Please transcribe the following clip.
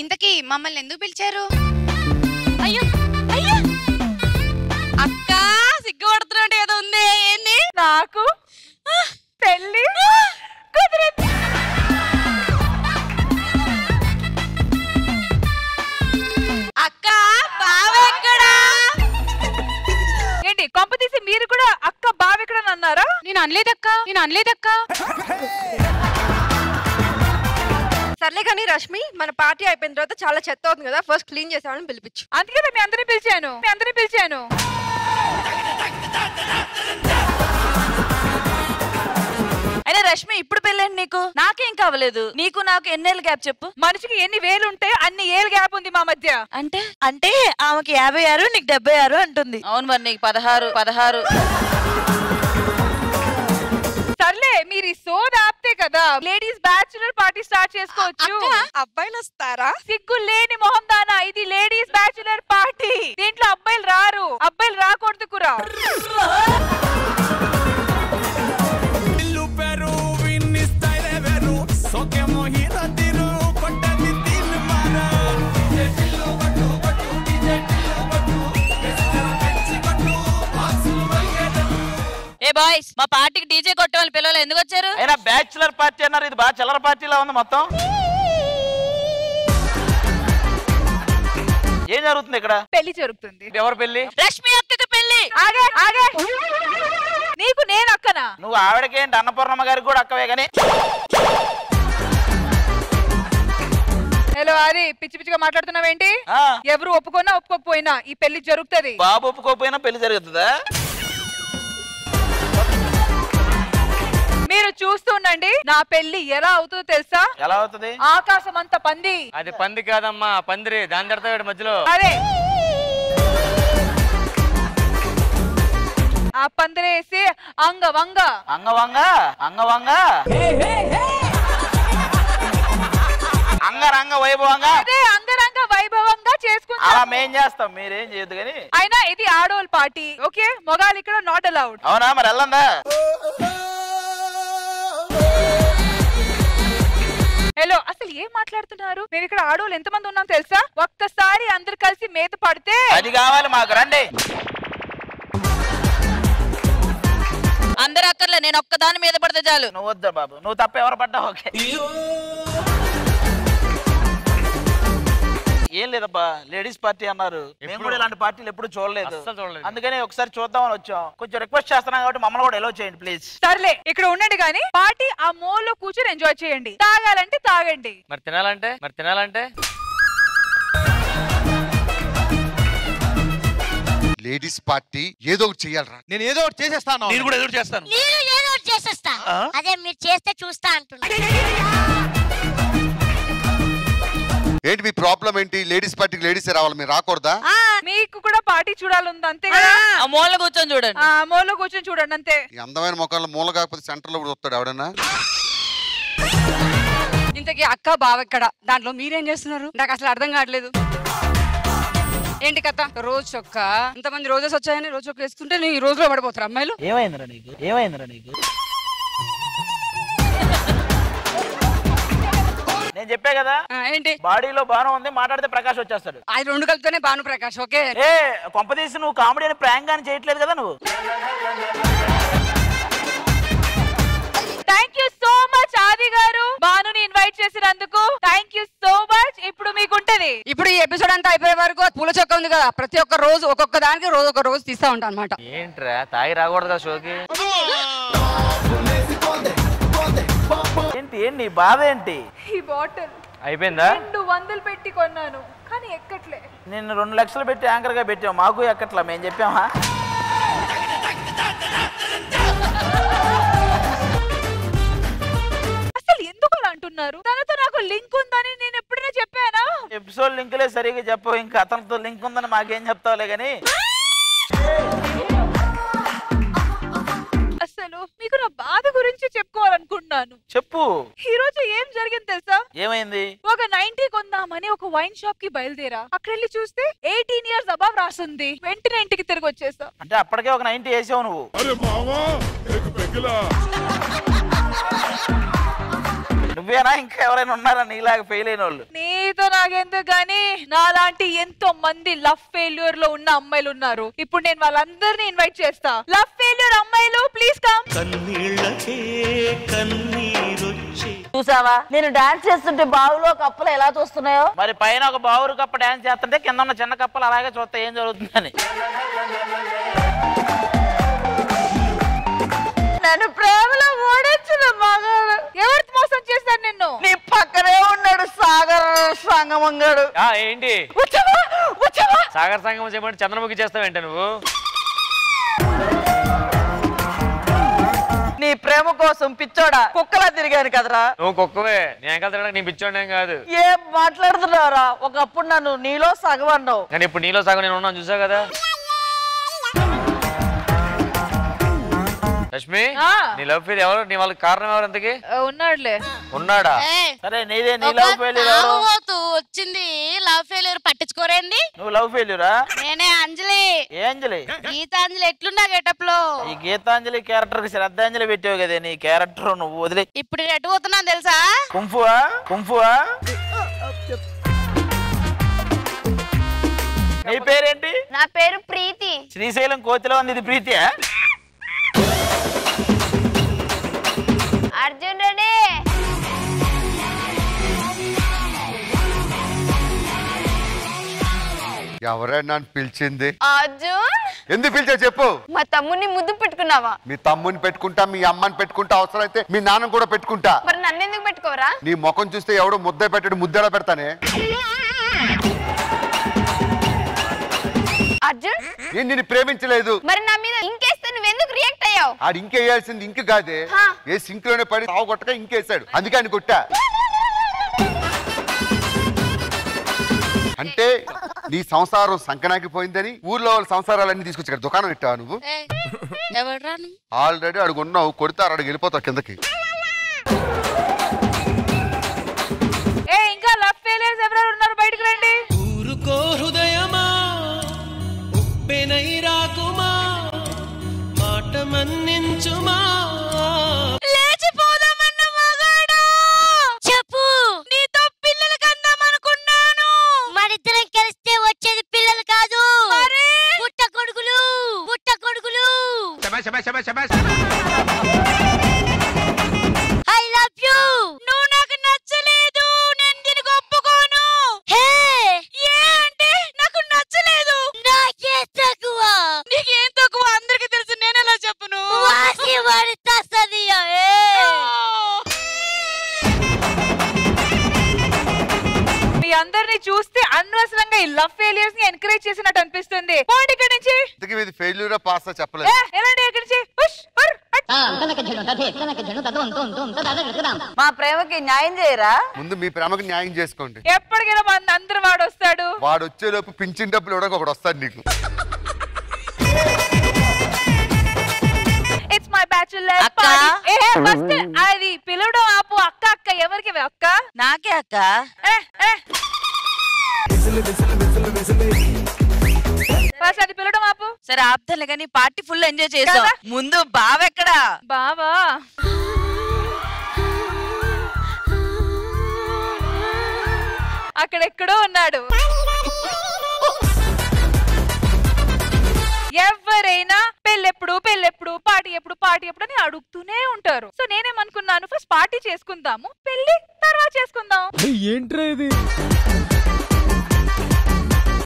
ఇంతకీ మమ్మల్ని ఎందుకు పిలిచారు? అయ్యో అయ్యో అక్క సిగ్గుపడుతున్నట్టు ఏదో ఉంది. ఏంది? నాకు పెళ్ళి కుదిరింది. అక్క బావెక్కడా? ఏంటి కొంప తీసి మీరు కూడా అక్క బావెక్కడని అన్నారా? నేను అనలేదక్క. సర్లే కానీ రష్మి, మన పార్టీ అయిపోయిన తర్వాత చాలా చెత్త అవుతుంది కదా, ఫస్ట్ క్లీన్ చేసేవాళ్ళని పిలిపించు. అందుకే మీ అందరినీ పిలిచాను అయినా రష్మి ఇప్పుడు పెళ్ళండి, నీకు నాకేం కావలేదు, నీకు నాకు ఎన్నేళ్ళ గ్యాప్ చెప్పు? మనిషికి ఎన్ని వేలు ఉంటాయి అన్ని ఏళ్ళు గ్యాప్ ఉంది మా మధ్య. అంటే అంటే ఆమెకి 56, నీకు 76 అంటుంది. అవును మరి నీకు 16. సర్లే మీరు ఈ సోద ఆపితే కదా లేడీస్ బ్యాచులర్ పార్టీ స్టార్ట్ చేసుకోవచ్చు. అబ్బాయిలు వస్తారా? సిగ్గు లేని మొహం దానా, ఇది లేడీస్ బ్యాచులర్ పార్టీ, దీంట్లో అబ్బాయిలు రారు, అబ్బాయిలు రాకూడదు కురా. మా పార్టీకి డీజే కొట్టే వాళ్ళు పిల్లలు ఎందుకు వచ్చారు? అయినా బ్యాచులర్ పార్టీ అన్నారు, ఇది బాగా చిల్లర పార్టీలా ఉంది. మొత్తం ఏం జరుగుతుంది ఇక్కడ? పెళ్లి జరుగుతుంది. ఎవరు పెళ్లి? రష్మి అక్కకి పెళ్లి. నీకు నేను అక్కనా? నువ్వు ఆవిడకేంటి, అన్నపూర్ణమ్మ గారికి కూడా అక్కవే గానీ. హలో హరి, పిచ్చి పిచ్చిగా మాట్లాడుతున్నావేంటి? ఎవరు ఒప్పుకున్నా ఒప్పుకోకపోయినా ఈ పెళ్లి జరుగుతుంది. బాబు ఒప్పుకోకపోయినా పెళ్లి జరుగుతుందా? మీరు చూస్తుండండి, నా పెళ్లి ఎలా అవుతుందో తెలుసా? ఎలా అవుతుంది? ఆకాశం అంత పంది. అది పంది కాదమ్మా, పందిరి. దాని తర్వాత మధ్యలో అరే ఆ పందిరి వేసి అంగవంగ అంగవంగ అంగవంగ అంగరంగ వైభవంగా అదే అంగరంగ వైభవంగా చేసుకుంటాం. అలా మేం చేస్తాం, మీరేం చేయదు కానీ. అయినా ఇది ఆడోళ్ళ పార్టీ, ఓకే? మొగాళ్ళు ఇక్కడ నాట్ అలౌడ్. అవునా? మరి వెళ్ళందా? హలో, అసలు ఏం మాట్లాడుతున్నారు మీరు? ఇక్కడ ఆడోళ్ళు ఎంతమంది ఉన్నాం తెలుసా? ఒక్కసారి అందరు కలిసి మేత పడితే అది కావాలి మాకు. రండి. అందరు అక్కర్లే, నేను ఒక్కదాని మీద పడితే చాలు. నువ్వు వద్దా బాబు, నువ్వు తప్ప ఎవరు పడ్డా ఓకే. ఏం లేదబ్బా, లేడీస్ పార్టీ అన్నారు, మేము కూడా ఇలాంటి పార్టీలు ఎప్పుడు చూడలేదు, అందుకని ఒకసారి చూద్దామని వచ్చాం. కొంచెం రిక్వెస్ట్ చేస్తున్నాం కాబట్టి మమ్మల్ని కూడా ఎలో చేయండి ప్లీజ్. సర్లే ఇక్కడ ఉండండి కానీ పార్టీ ఆ మోల్లో కూర్చొని ఎంజాయ్ చేయండి. తాగాలంటే తాగండి, మరి తినాలంటే లేడీస్ పార్టీ ఏదో ఒకటి చేయాలరా. నేను ఏదో ఒకటి చేసేస్తాను. నేను కూడా ఏదో ఒకటి చేస్తాను. నేను ఏదో ఒకటి చేసేస్తా. అదే మీరు చేస్తే చూస్తా అంటున్నా. ఏంటి మీ ప్రాబ్లం ఏంటి? లేడీస్ పార్టీకి లేడీస్ రావాలి, మీరు రాకూడదా? మీకు కూడా పార్టీ చూడాలంది అంతే కదా. మూల కూర్చొని చూడండి, మూల కూర్చొని చూడండి అంతే. అందమైన మొక్కలు మూల కాకపోతే సెంటర్ లో కూడా వస్తాడు ఎవడన్నా. ఇంతకీ అక్క బావ ఇక్కడ దాంట్లో మీరేం చేస్తున్నారు? నాకు అసలు అర్థం కావట్లేదు ఏంటి కథ? రోజు చొక్క ఇంతమంది రోజెస్ వచ్చాయని రోజు చొక్క వేసుకుంటే నేను ఈ రోజులో పడిపోతారు అమ్మాయిలు. ఏమైందిరా నీకు? నేను చెప్పే కదా ఏంటి, బాడీలో బాను ఉంది, మాట్లాడితే ప్రకాష్ వచ్చేస్తాడు. అది రెండు కలిపితేనే బాను ప్రకాష్. ఓకే, కొంపదీసి నువ్వు కామెడీ అని ప్రాంక్ అని చేయట్లేదు కదా నువ్వు. Thank you so much Aadi గారు, బానుని ఇన్వైట్ చేసినందుకు థ్యాంక్ యూ సో మచ్. ఇప్పుడు మీకు ఉంటది, ఇప్పుడు ఈ ఎపిసోడ్ అంతా అయిపోయే వరకు పూల చొక్క ఉంది కదా, ప్రతి ఒక్క రోజు ఒక్కొక్క దానికి రోజు ఒక రోజు తీస్తా ఉంటా అన్నమాట. ఏంట్రా తాగి రాకూడదు కదా షోకి? ఏంటి బాధ ఏంటి? ఈ బాటిల్ అయిపోయిందా? 200 పెట్టి కొన్నాను కానీ ఎక్కట్లే. నిన్ను 2 లక్షలు పెట్టి యాంకర్ గా పెట్టాం, మాకు ఎక్కట్లా. మేము చెప్పామా? అసలు ఎందుకు అలా అంటున్నారు? తనతో నాకు లింక్ ఉందని నేను ఎప్పుడైనా చెప్పానా? ఎపిసోడ్ లింకులే సరిగా చెప్పవు, ఇంకా అతనితో లింక్ ఉందని మాకేం చెప్తావులే గానీ. అసలు మీకు నా బాధ గురించి చెప్పుకోవాలనుకుంటున్నాను. చెప్పు. ఈ రోజు ఏం జరిగింది తెలుసా? ఏమైంది? ఒక 90 కొందామని ఒక వైన్ షాప్ కి బయలుదేరా, అక్కడ వెళ్ళి చూస్తే 18 years అబవ్ రాసింది. వెంటనే ఇంటికి తిరిగి వచ్చేసా. అంటే అప్పటికే ఒక 90 వేసావు నువ్వు. అరే మావా, ఏక పెగ్గలా నువ్వేనా ఇంకా ఎవరైనా ఉన్నారా నీలాగా ఫెయిల్ అయిన వాళ్ళు? నీతో నాకెందుకు గానీ నాలాంటి ఎంతో మంది లవ్ ఫెయిల్యూర్ లో ఉన్న అమ్మాయిలు ఉన్నారు. ఇప్పుడు నేను వాళ్ళందరినీ ఇన్వైట్ చేస్తా. లవ్ ఫెయిల్యూర్ అమ్మాయిలు ప్లీజ్ కమ్. చూసావా నేను డాన్స్ చేస్తుంటే బావులో కప్పలు ఎలా చూస్తున్నాయో, మరి పైన ఒక బావురు కప్ప డాన్స్ చేస్తుంటే కింద ఉన్న చిన్న కప్పలు అలాగే చూస్తాయి ఏం జరుగుతుందని. నన్ను ప్రేమలో ఓడించిన మగాడు ఎవరు మోసం చేశారు నిన్ను? నీ పక్కనే ఉన్నాడు సాగర్ సంగమంగాడు. ఏంటి సాగర్ సంగమం చేయమంటే చంద్రముఖి చేస్తావేంట నువ్వు? నీ ప్రేమ కోసం పిచ్చోడా కుక్కలా తిరిగాను కదరా. నువ్వు కుక్కవే, నేను కదరా నీ పిచ్చోడే కాదు. ఏం మాట్లాడుతున్నావురా? ఒకప్పుడు నన్ను నీలో సగం అన్నావు, కానీ ఇప్పుడు నీలో సగం నేను ఉన్నాను చూసావు కదా. లక్ష్మి నీ లవ్ ఫెయిల్ ఎవరు? నీ వాళ్ళకి కారణం ఎవరు? అంతకి ఉన్నాడులే. ఉన్నాడా? సరే నీదే నీ లవ్ ఫెయిల్ వచ్చింది. లవ్ ఫెయిల్యూర్ పట్టించుకోరండి. నువ్వు లవ్ ఫెయిల్యూరా? నేనే అంజలి. ఏ అంజలి? గీతాంజలి. ఎట్లున్నా గెటప్ లో? ఈ గీతాంజలి క్యారెక్టర్ కి శ్రద్ధాంజలి పెట్టావు కదా. నీ క్యారెక్టర్ నువ్వు వదిలే. ఇప్పుడు నేను ఎటు పోతున్నాను తెలుసా? కుంఫువా? కుంఫువా? నీ పేరేంటి? నా పేరు ప్రీతి. శ్రీశైలం కోతిలో ఉంది ఇది ప్రీతియా? అర్జున్ రెడ్డి ఎవరైనా పిలిచింది? అర్జున్ ఎందుకు పిలిచా చెప్పు. మా తమ్ముని ముద్దు పెట్టుకున్నావా? మీ తమ్ముని పెట్టుకుంటా, మీ అమ్మని పెట్టుకుంటా, అవసరమైతే మీ నాన్న కూడా పెట్టుకుంటా. మరి నన్ను ఎందుకు పెట్టుకోరా? నీ ముఖం చూస్తే ఎవడో ముద్ద పెట్టాడు, ముద్దలా పెడతానే. అర్జున్ నేను నిన్ను ప్రేమించలేదు. మరి నా మీద ఇంకేస్తే నువ్వు ఎందుకు రియాక్ట్ అయ్యావు? ఆడు ఇంకేయాల్సింది ఇంక కాదే, ఏ సింక్ లోనే పడి తావు కొట్టగా ఇంకేసాడు, అందుకే అని కొట్టా. అంటే నీ సంసారం సంకనాకి పోయిందని ఊర్లో వాళ్ళ సంసారాలన్నీ తీసుకొచ్చాడు. దుకాణం పెట్టావా నువ్వు? ఆల్రెడీ అడుగున్నావు, కొడతారు అడుగు వెళ్ళిపోతావు కిందకి. ఇంకా లవ్ ఫెయిల్యూర్స్ ఎవరు ఉన్నారు బయటికి రండి. ఊరుకో హృదయమా పెనైరాకుమా మాట మన్నించుమా. I love you. నువ్వు నాకు నచ్చలేదు, నేను దీనికి ఒప్పుకోను. హే ఏ అంటే నాకు నచ్చలేదు. నాకేం తక్కువ? నీకేం తక్కువ? అందరికి తెలుసు, నేను ఎలా చెప్పను? మీ అందరినీ చూస్తే అనవసరంగా ఈ లవ్ ఫెయిల్యూర్స్ ని ఎంకరేజ్ చేసినట్టు అనిపిస్తుంది. పోండి ఇక్కడి నుంచి. ఇది ఫెయిల్యూరా పాసా చెప్పలేదు. మా ప్రేమకి న్యాయం చేయరా? ముందు మీ ప్రేమకి న్యాయం చేసుకోండి. ఎప్పటికైనా మన అందరు వాడు వస్తాడు. వాడు వచ్చేలోపు పింఛన్ డబ్బులు ఇవ్వడానికి ఒకటి వస్తాడు నీకు. It's my bachelor party. ఏ ఫస్ట్ అది పిలవడం ఆపు. అక్క అక్క ఎవరికి? అక్క నాకే అక్క. ఫస్ట్ అది పిలవడం ఆపు. సరే ఆపుతాలే, కానీ పార్టీ ఫుల్ ఎంజాయ్ చేసాం. ముందు బావ ఎక్కడా? బావా అక్కడెక్కడో ఉన్నాడు. ఎవరైనా పెళ్ళెప్పుడు పెళ్ళెప్పుడు, పార్టీ ఎప్పుడు పార్టీ ఎప్పుడు అని అడుగుతూనే ఉంటారు. సో నేనేమనుకున్నాను, ఫస్ట్ పార్టీ చేసుకుందాము, పెళ్లి తర్వాత చేసుకుందాం. ఏంట్రా ఇది?